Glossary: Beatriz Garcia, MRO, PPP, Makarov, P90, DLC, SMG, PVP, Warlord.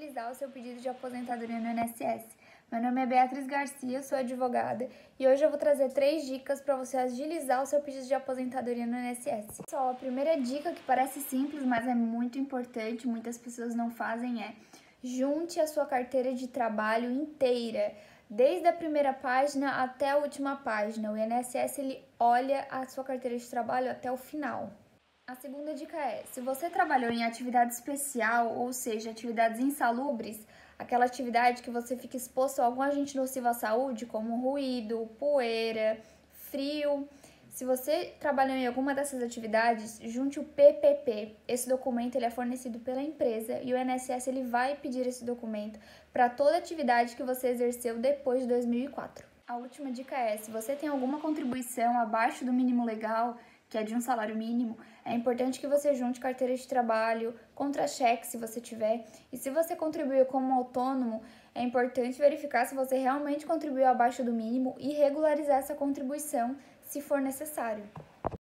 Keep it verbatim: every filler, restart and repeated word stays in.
agilizar o seu pedido de aposentadoria no I N S S. Meu nome é Beatriz Garcia, sou advogada e hoje eu vou trazer três dicas para você agilizar o seu pedido de aposentadoria no I N S S. Pessoal, a primeira dica, que parece simples, mas é muito importante, muitas pessoas não fazem, é: junte a sua carteira de trabalho inteira, desde a primeira página até a última página. O I N S S ele olha a sua carteira de trabalho até o final. A segunda dica é: se você trabalhou em atividade especial, ou seja, atividades insalubres, aquela atividade que você fica exposto a algum agente nocivo à saúde, como ruído, poeira, frio, se você trabalhou em alguma dessas atividades, junte o P P P. Esse documento ele é fornecido pela empresa e o I N S S ele vai pedir esse documento para toda atividade que você exerceu depois de dois mil e quatro. A última dica é: se você tem alguma contribuição abaixo do mínimo legal, que é de um salário mínimo, é importante que você junte carteira de trabalho, contra-cheque se você tiver, e se você contribuiu como autônomo, é importante verificar se você realmente contribuiu abaixo do mínimo e regularizar essa contribuição se for necessário.